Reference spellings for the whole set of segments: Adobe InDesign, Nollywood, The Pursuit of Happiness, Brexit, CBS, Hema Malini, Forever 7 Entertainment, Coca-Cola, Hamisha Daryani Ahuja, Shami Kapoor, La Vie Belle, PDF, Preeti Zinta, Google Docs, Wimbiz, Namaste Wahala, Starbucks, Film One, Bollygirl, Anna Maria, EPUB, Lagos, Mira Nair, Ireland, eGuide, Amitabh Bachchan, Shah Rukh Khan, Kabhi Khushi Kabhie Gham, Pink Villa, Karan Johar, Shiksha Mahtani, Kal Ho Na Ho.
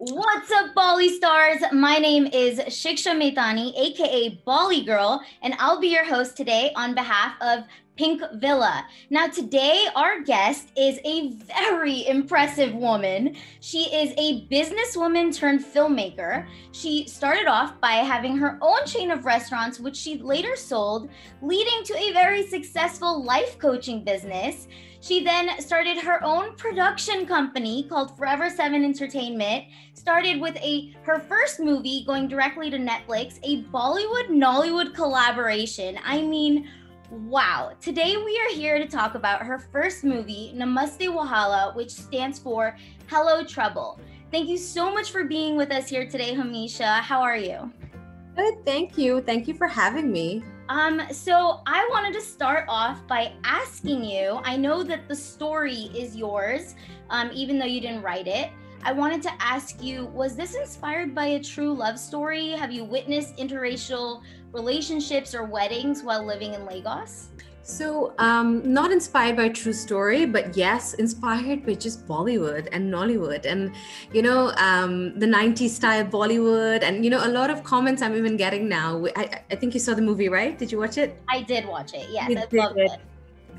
What's up, Bolly stars? My name is Shiksha Mahtani, aka Bolly Girl, and I'll be your host today on behalf of Pink Villa. Now today, our guest is a very impressive woman. She is a businesswoman turned filmmaker. She started off by having her own chain of restaurants, which she later sold, leading to a very successful life coaching business. She then started her own production company called Forever 7 Entertainment, started with her first movie going directly to Netflix, a Bollywood-Nollywood collaboration. I mean, wow. Today we are here to talk about her first movie, Namaste Wahala, which stands for Hello Trouble. Thank you so much for being with us here today, Hamisha. How are you? Good, thank you. Thank you for having me. So I wanted to start off by asking you, I know that the story is yours, even though you didn't write it. I wanted to ask you, was this inspired by a true love story? Have you witnessed interracial relationships or weddings while living in Lagos? So not inspired by a true story, but yes, inspired by just Bollywood and Nollywood and, you know, the 90s style Bollywood. And, you know, a lot of comments I'm even getting now. I think you saw the movie, right? Did you watch it? I did watch it. Yes, I loved it.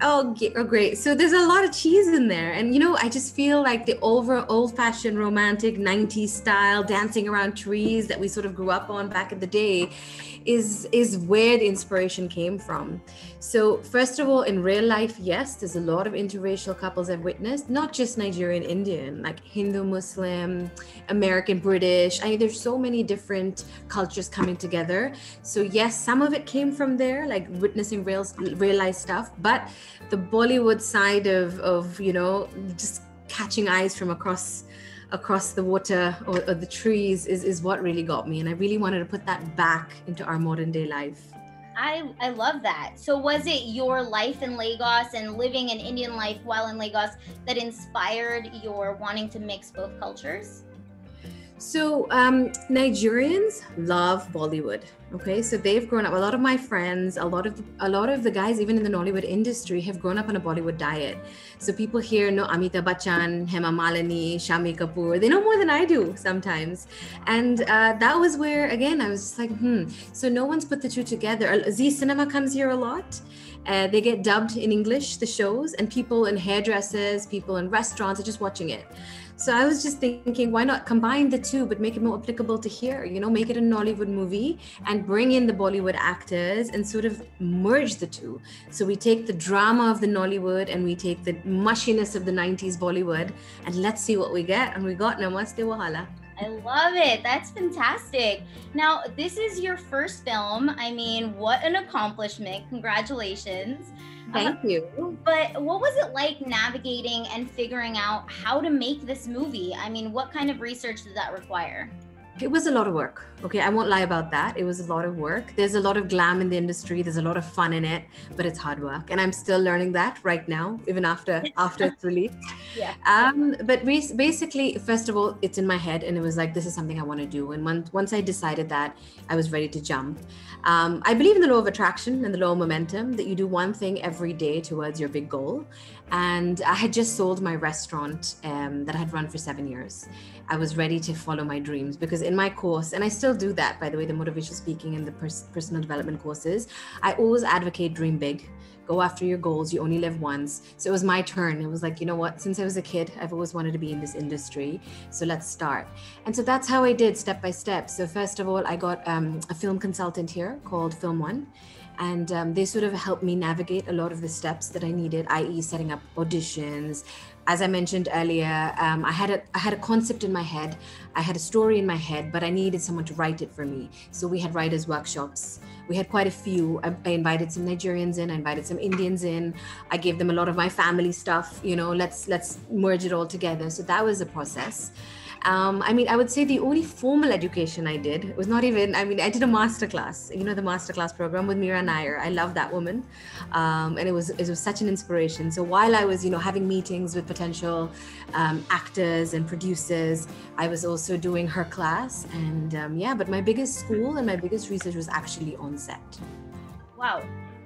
Oh, great. So there's a lot of cheese in there. And, you know, I just feel like the old-fashioned romantic 90s style dancing around trees that we sort of grew up on back in the day is where the inspiration came from. So first of all, in real life, yes, there's a lot of interracial couples I've witnessed, not just Nigerian Indian, like Hindu, Muslim, American, British. I mean, there's so many different cultures coming together. So yes, some of it came from there, like witnessing real life stuff, but the Bollywood side of you know, just catching eyes from across the water or the trees is what really got me. And I really wanted to put that back into our modern day life. I love that. So was it your life in Lagos and living an Indian life while in Lagos that inspired your wanting to mix both cultures? So Nigerians love Bollywood. Okay, so they've grown up. A lot of my friends, a lot of the guys, even in the Nollywood industry, have grown up on a Bollywood diet. So people here know Amitabh Bachchan, Hema Malini, Shami Kapoor. They know more than I do sometimes, and that was where again I was just like, So no one's put the two together. Zee Cinema comes here a lot. They get dubbed in English, the shows, and people in hairdressers, people in restaurants are just watching it. So I was just thinking, why not combine the two, but make it more applicable to here, you know, make it a Nollywood movie and bring in the Bollywood actors and sort of merge the two. So we take the drama of the Nollywood and we take the mushiness of the 90s Bollywood and let's see what we get. And we got Namaste Wahala. I love it. That's fantastic. Now, this is your first film. I mean, what an accomplishment. Congratulations. Thank you. But what was it like navigating and figuring out how to make this movie? I mean, what kind of research did that require? It was a lot of work. Okay, I won't lie about that. It was a lot of work. There's a lot of glam in the industry. There's a lot of fun in it, but it's hard work. And I'm still learning that right now, even after it's released. Yeah. But basically, first of all, it's in my head. And it was like, this is something I want to do. And once I decided that, I was ready to jump. I believe in the law of attraction and the law of momentum, that you do one thing every day towards your big goal. And I had just sold my restaurant that I had run for 7 years. I was ready to follow my dreams because in my course, and I still do that, by the way, the motivational speaking and the personal development courses, I always advocate dream big, go after your goals, you only live once. So it was my turn. It was like, you know what, since I was a kid, I've always wanted to be in this industry. So let's start. And so that's how I did, step by step. So first of all, I got a film consultant here called Film One. And they sort of helped me navigate a lot of the steps that I needed, i.e. setting up auditions. As I mentioned earlier, I had a concept in my head. I had a story in my head, but I needed someone to write it for me. So we had writers' workshops. We had quite a few. I invited some Nigerians in, I invited some Indians in. I gave them a lot of my family stuff, you know, let's merge it all together. So that was a process. I mean, I would say the only formal education I did was not even, I mean, I did a masterclass, you know, the masterclass program with Mira Nair. I love that woman. And it was such an inspiration. So while I was, you know, having meetings with potential actors and producers, I was also doing her class. And yeah, but my biggest school and my biggest research was actually on set. Wow.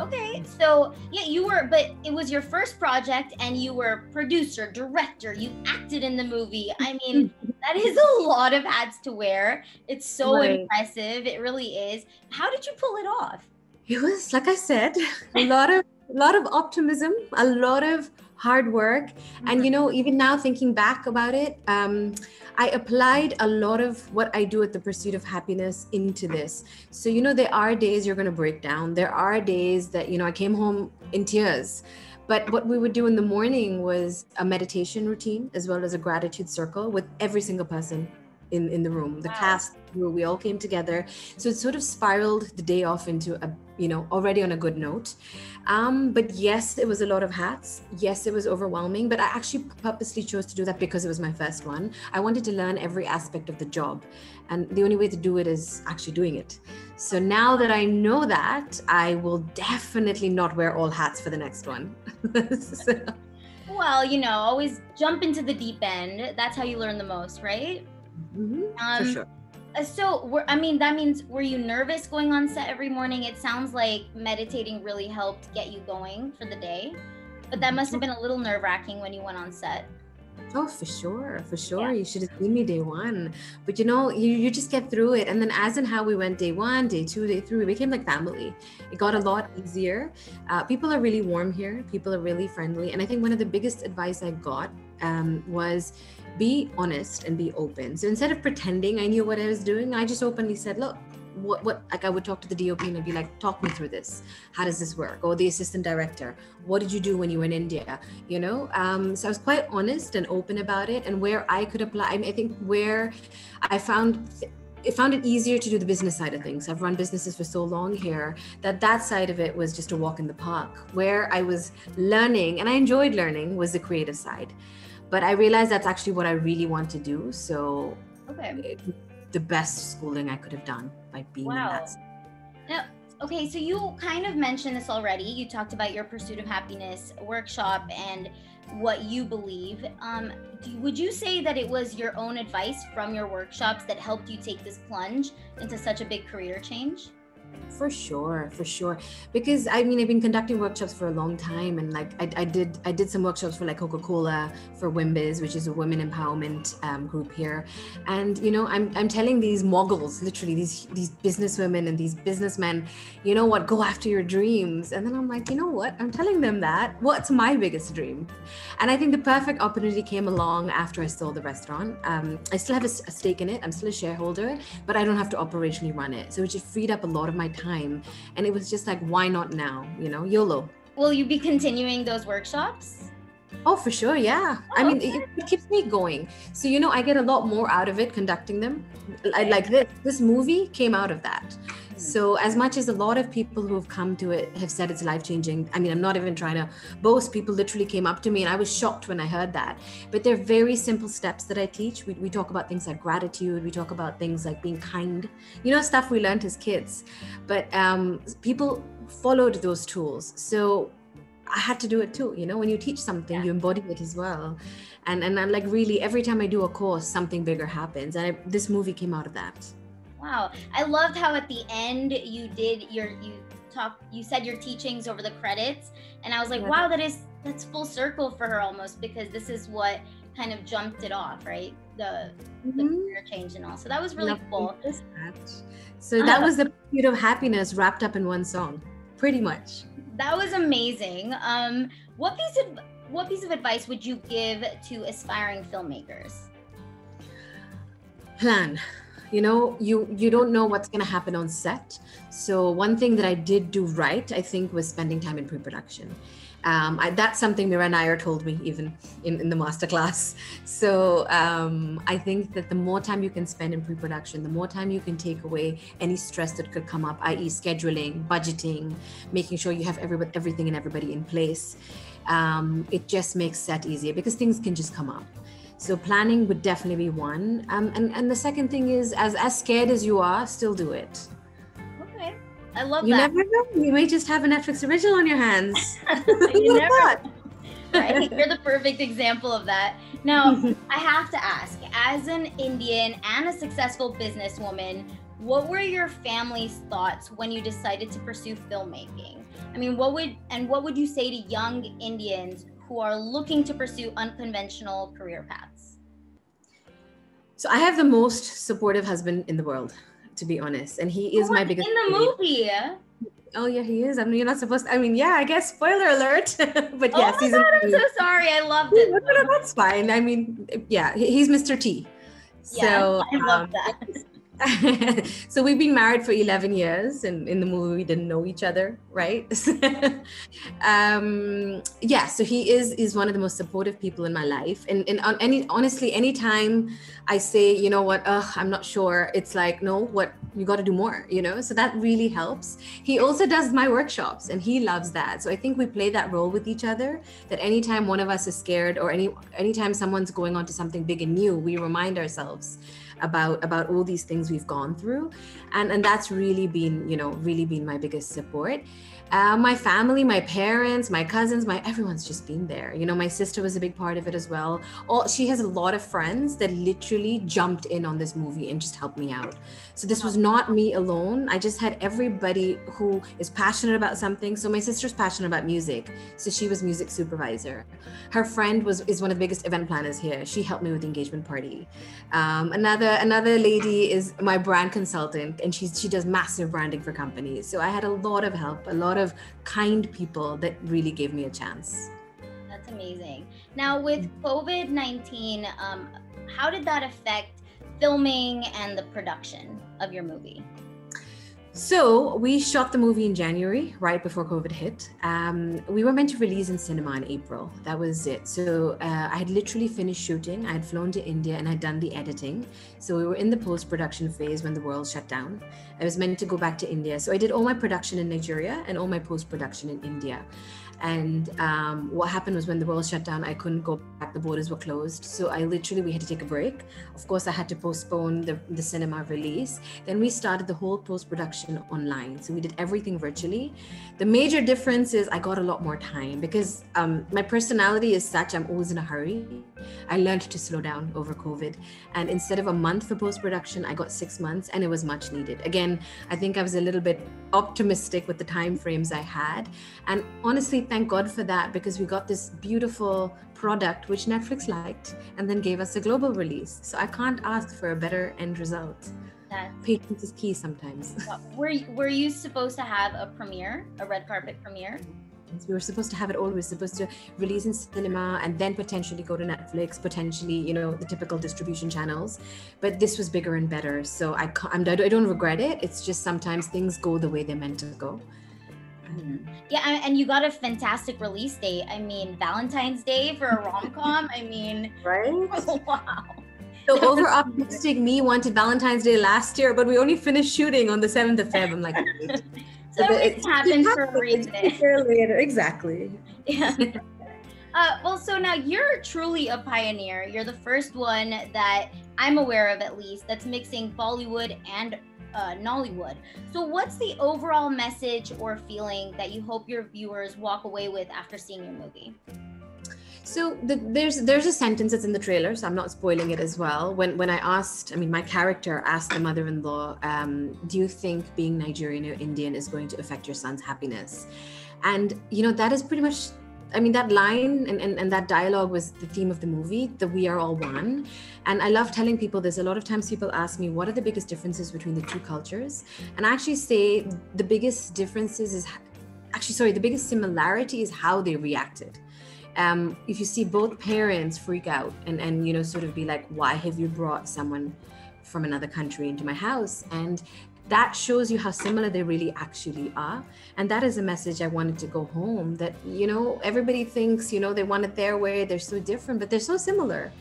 Okay, so yeah, but it was your first project and you were producer, director, you acted in the movie. I mean, That is a lot of hats to wear. It's so impressive. It really is. How did you pull it off? It was, like I said, a lot of optimism, a lot of hard work. And, you know, even now thinking back about it, I applied a lot of what I do at The Pursuit of Happiness into this. So, you know, there are days you're going to break down. There are days that, you know, I came home in tears. But what we would do in the morning was a meditation routine as well as a gratitude circle with every single person in the room. The cast, we all came together. So it sort of spiraled the day off into a, you know, already on a good note. But yes, it was a lot of hats. Yes, it was overwhelming, but I actually purposely chose to do that because it was my first one. I wanted to learn every aspect of the job. And the only way to do it is actually doing it. So now that I know that, I will definitely not wear all hats for the next one. So. Well, you know, always jump into the deep end. That's how you learn the most, right? For sure. So, were you nervous going on set every morning? It sounds like meditating really helped get you going for the day, but that must have been a little nerve-wracking when you went on set. Oh, for sure. For sure. Yeah. You should have seen me day one, but you know, you just get through it. And then as in how we went day one, day two, day three, we became like family. It got a lot easier. People are really warm here. People are really friendly. And I think one of the biggest advice I got was be honest and be open. So instead of pretending I knew what I was doing, I just openly said, look, what like I would talk to the DOP and I'd be like, talk me through this. How does this work? Or the assistant director, what did you do when you were in India? You know, so I was quite honest and open about it. And where I could apply, I think where I found it easier to do the business side of things. I've run businesses for so long here that side of it was just a walk in the park. Where I was learning, and I enjoyed learning, was the creative side. But I realized that's actually what I really want to do. So the best schooling I could have done by being in that. Now, okay, so you kind of mentioned this already. You talked about your Pursuit of Happiness workshop and what you believe. Would you say that it was your own advice from your workshops that helped you take this plunge into such a big career change? For sure. Because I mean, I've been conducting workshops for a long time, and like I did some workshops for like Coca-Cola, for Wimbiz, which is a women empowerment group here. And you know, I'm telling these moguls, literally these businesswomen and these businessmen, you know what, go after your dreams. And then I'm like, you know what, I'm telling them that. What's my biggest dream? And I think the perfect opportunity came along after I sold the restaurant. I still have a stake in it. I'm still a shareholder, but I don't have to operationally run it. So it just freed up a lot of my time, and it was just like, why not now? You know, YOLO. Will you be continuing those workshops? Oh, for sure, yeah. Oh, I mean, it keeps me going. So, you know, I get a lot more out of it conducting them. Like this movie came out of that. So as much as a lot of people who have come to it have said it's life-changing, I mean, I'm not even trying to boast. People literally came up to me and I was shocked when I heard that. But they're very simple steps that I teach. We talk about things like gratitude. We talk about things like being kind, you know, stuff we learned as kids. But people followed those tools. So I had to do it too. You know, when you teach something, you embody it as well. And I'm like, really, every time I do a course, something bigger happens. And this movie came out of that. Wow. I loved how at the end you did you said your teachings over the credits. And I was like, wow, that's full circle for her almost, because this is what kind of jumped it off, right? The career change and all. So that was really cool. So that was the Pursuit of Happiness wrapped up in one song, pretty much. That was amazing. What piece of advice would you give to aspiring filmmakers? Plan. You know, you don't know what's going to happen on set. So one thing that I did do right, I think, was spending time in pre-production. That's something Mira Nair told me even in the masterclass. So I think that the more time you can spend in pre-production, the more time you can take away any stress that could come up, i.e. scheduling, budgeting, making sure you have everything and everybody in place. It just makes set easier because things can just come up. So planning would definitely be one. And the second thing is, as scared as you are, still do it. Okay, I love that. You never know, you may just have a Netflix original on your hands. You never know. Right? You're the perfect example of that. Now, I have to ask, as an Indian and a successful businesswoman, what were your family's thoughts when you decided to pursue filmmaking? I mean, what would you say to young Indians who are looking to pursue unconventional career paths? So I have the most supportive husband in the world, to be honest. And he is my biggest... In the movie, yeah? Oh, yeah, he is. I mean, you're not supposed to... I mean, yeah, I guess spoiler alert. But yeah, oh my God, I'm so sorry. I loved it. No, that's fine. I mean, yeah, he's Mr. T. So, yeah, I love that. So we've been married for 11 years. And in the movie, we didn't know each other, right? Yeah, so he is one of the most supportive people in my life. And on honestly, anytime I say, you know what, I'm not sure, it's like, no, what, you got to do more, you know? So that really helps. He also does my workshops and he loves that. So I think we play that role with each other, that anytime one of us is scared or anytime someone's going on to something big and new, we remind ourselves about all these things we've gone through. And that's really been, you know, really been my biggest support. My family, my parents, my cousins, everyone's just been there. You know, my sister was a big part of it as well. She has a lot of friends that literally jumped in on this movie and just helped me out. So this was not me alone. I just had everybody who is passionate about something. So my sister's passionate about music. So she was music supervisor. Her friend is one of the biggest event planners here. She helped me with the engagement party. Another lady is my brand consultant, and she does massive branding for companies. So I had a lot of help, a lot of kind people that really gave me a chance. That's amazing. Now with COVID-19, how did that affect filming and the production of your movie? So we shot the movie in January, right before COVID hit. We were meant to release in cinema in April. That was it. So I had literally finished shooting. I had flown to India and I'd done the editing. So we were in the post-production phase when the world shut down. I was meant to go back to India. So I did all my production in Nigeria and all my post-production in India. And what happened was when the world shut down, I couldn't go back, the borders were closed. So we had to take a break. Of course, I had to postpone the cinema release. Then we started the whole post-production online. So we did everything virtually. The major difference is I got a lot more time because my personality is such, I'm always in a hurry. I learned to slow down over COVID. And instead of a month for post-production, I got 6 months and it was much needed. Again, I think I was a little bit optimistic with the timeframes I had. And honestly, thank God for that, because we got this beautiful product which Netflix liked and then gave us a global release. So I can't ask for a better end result. Patience is key sometimes. Were you supposed to have a premiere, a red carpet premiere? We were supposed to have it all. We were supposed to release in cinema and then potentially go to Netflix, potentially, you know, the typical distribution channels. But this was bigger and better. So I don't regret it. It's just sometimes things go the way they're meant to go. Yeah, and you got a fantastic release date. I mean, Valentine's Day for a rom-com. I mean, right? Wow. So over-optimistic me wanted Valentine's Day last year, but we only finished shooting on the 7th of Feb. I'm like, wait. So it happened for a reason. Exactly. Yeah. Well, so now you're truly a pioneer. You're the first one that I'm aware of, at least, that's mixing Bollywood and Nollywood. So what's the overall message or feeling that you hope your viewers walk away with after seeing your movie? So there's a sentence that's in the trailer, so I'm not spoiling it as well. When I asked, I mean, my character asked the mother-in-law, do you think being Nigerian or Indian is going to affect your son's happiness? And, you know, that is pretty much, I mean, that line and that dialogue was the theme of the movie, that we are all one. And I love telling people this. A lot of times people ask me, what are the biggest differences between the two cultures? And I actually say the biggest differences is, the biggest similarity is how they reacted. If you see both parents freak out and, you know, sort of be like, why have you brought someone from another country into my house? And that shows you how similar they really actually are. And that is a message I wanted to go home, that, you know, everybody thinks, you know, they want it their way. They're so different, but they're so similar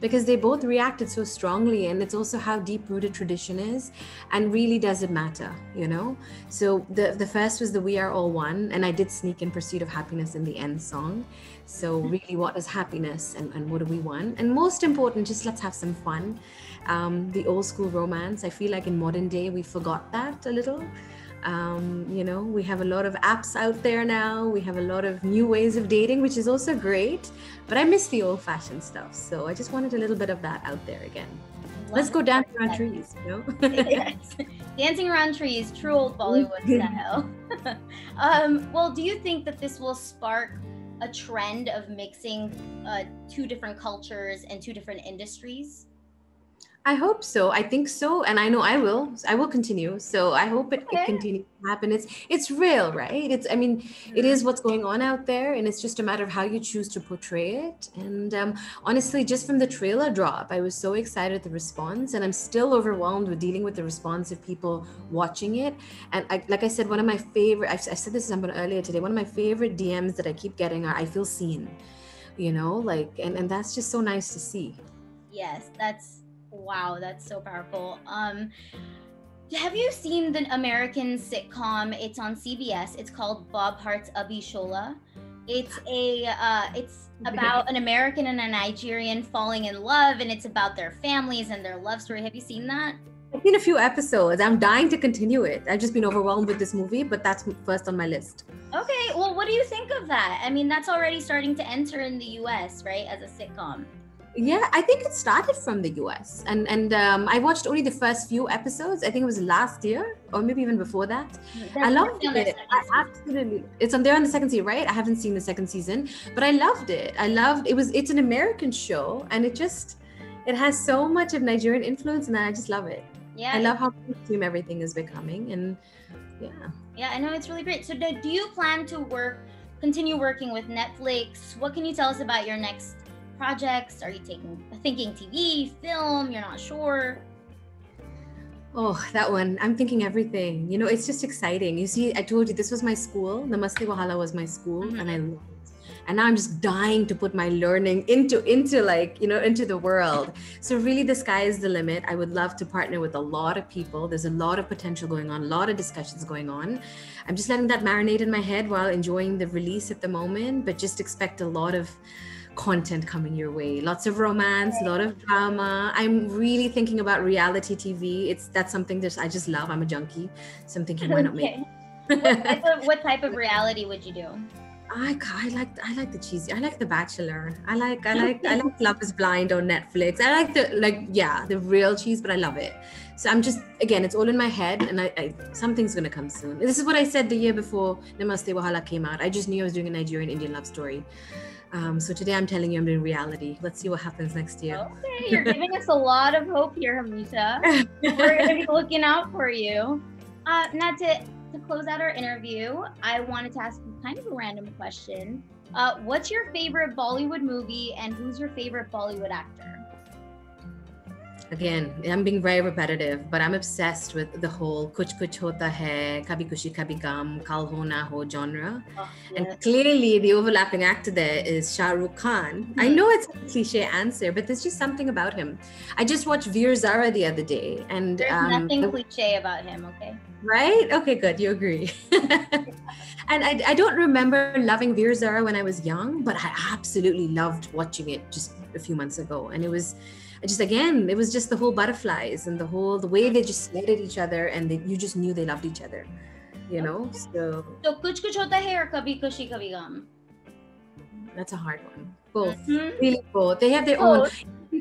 because they both reacted so strongly. And it's also how deep-rooted tradition is and really doesn't matter, you know? So the first was the We Are All One, and I did sneak in Pursuit of Happiness in the end song. So really, what is happiness and what do we want? And most important, just let's have some fun. The old school romance, I feel like in modern day, we forgot that a little. You know, we have a lot of apps out there now. We have a lot of new ways of dating, which is also great. But I miss the old fashioned stuff. So I just wanted a little bit of that out there again. Let's go dancing around trees, you know? Yes. Dancing around trees, true old Bollywood style. Well, do you think that this will spark a trend of mixing two different cultures and two different industries? I hope so. I think so. And I know I will. I will continue. So I hope it continues to happen. It's real, right? I mean, it is what's going on out there. And it's just a matter of how you choose to portray it. And honestly, just from the trailer drop, I was so excited at the response. And I'm still overwhelmed with dealing with the response of people watching it. And like I said, one of my favorite, I said this to someone earlier today, one of my favorite DMs that I keep getting are, I feel seen, you know, like, and that's just so nice to see. Yes, wow, that's so powerful. Have you seen the American sitcom? It's on CBS. It's called Bob Hart's Abishola. It's about an American and a Nigerian falling in love, and it's about their families and their love story. Have you seen that? I've seen a few episodes. I'm dying to continue it. I've just been overwhelmed with this movie, but that's first on my list. Okay, well, what do you think of that? I mean, that's already starting to enter in the US, right, as a sitcom. Yeah, I think it started from the US, and I watched only the first few episodes. I think it was last year or maybe even before that. I loved it. Absolutely, it's on there on the second season, right? I haven't seen the second season, but I loved it. It's an American show, and it has so much of Nigerian influence, and I just love it. Yeah, I love how mainstream everything is becoming, and yeah, I know it's really great. So, do you plan to continue working with Netflix? What can you tell us about your next projects? Are you thinking TV, film? You're not sure? Oh, that one. I'm thinking everything. You know, it's just exciting. You see, I told you this was my school. Namaste Wahala was my school, and I loved it. And now I'm just dying to put my learning into the world. So really, the sky is the limit. I would love to partner with a lot of people. There's a lot of potential going on, a lot of discussions going on. I'm just letting that marinate in my head while enjoying the release at the moment, but just expect a lot of content coming your way. Lots of romance, a lot of drama. I'm really thinking about reality TV. That's something that I just love. I'm a junkie. So I'm thinking, why not make it? What type of reality would you do? I like the cheesy. I like The Bachelor. I like Love Is Blind on Netflix. I like the real cheese, but I love it. So I'm just, again, it's all in my head, and something's gonna come soon. This is what I said the year before Namaste Wahala came out. I just knew I was doing a Nigerian Indian love story. So today I'm telling you I'm doing reality. Let's see what happens next year. Okay, you're giving us a lot of hope here, Hamisha. We're gonna be looking out for you. To close out our interview, I wanted to ask you kind of a random question. What's your favorite Bollywood movie, and who's your favorite Bollywood actor? Again, I'm being very repetitive, but I'm obsessed with the whole Kuch Kuch Hota Hai, Kabhi Khushi Kabhie Gham, Kal Ho Na Ho genre. Oh, yes. And clearly the overlapping actor there is Shah Rukh Khan. I know it's a cliche answer, but there's just something about him. I just watched Veer Zara the other day. And there's nothing cliche about him, okay? Right? Okay, good. You agree. And I don't remember loving Veer Zara when I was young, but I absolutely loved watching it just a few months ago. And it was just the whole butterflies and the way they just stared at each other, and you just knew they loved each other, you know? Okay. So Kuch Kuch Hota Hai or Kabhi Khushi Kabhie Gham? That's a hard one. Both. Really both. They have their own.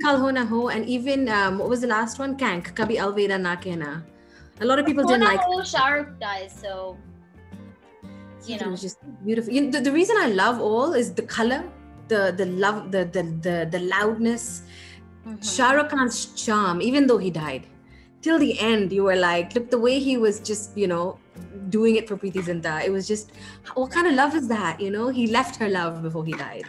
Kal Ho Na Ho, and even, what was the last one? Kank. Kabhi Alvida Naa Kehna. A lot of people didn't like it. Shah Rukh dies, so, you know. It was just beautiful. You know, the reason I love all is the color, the love, the loudness. Shah Rukh Khan's charm, even though he died, till the end, you were like, look, the way he was just, you know, doing it for Preeti Zinta, it was just, what kind of love is that? You know, he left her love before he died.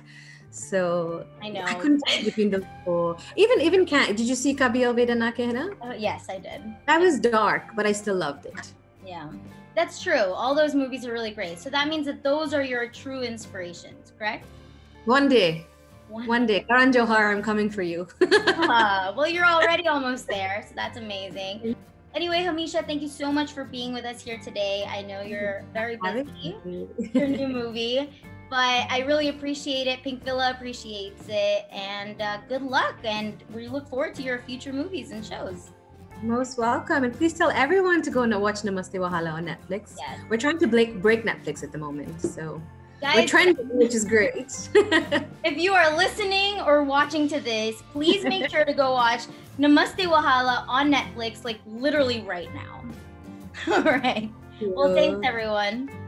So I know I couldn't choose between those four. Even Did you see Kabhi Alvida Naa Kehna? Yes, I did. That was dark, but I still loved it. Yeah, that's true. All those movies are really great. So that means that those are your true inspirations, correct? One day, Karan Johar, I'm coming for you. Well, you're already almost there, so that's amazing. Anyway, Hamisha, thank you so much for being with us here today. I know you're very busy with your new movie, but I really appreciate it. Pink Villa appreciates it, and good luck. And we look forward to your future movies and shows. Most welcome, and please tell everyone to go and watch Namaste Wahala on Netflix. Yes. We're trying to break Netflix at the moment, so. Guys, we're trending, which is great. If you are listening or watching to this, please make sure to go watch Namaste Wahala on Netflix, like literally right now. All right. Well, thanks everyone.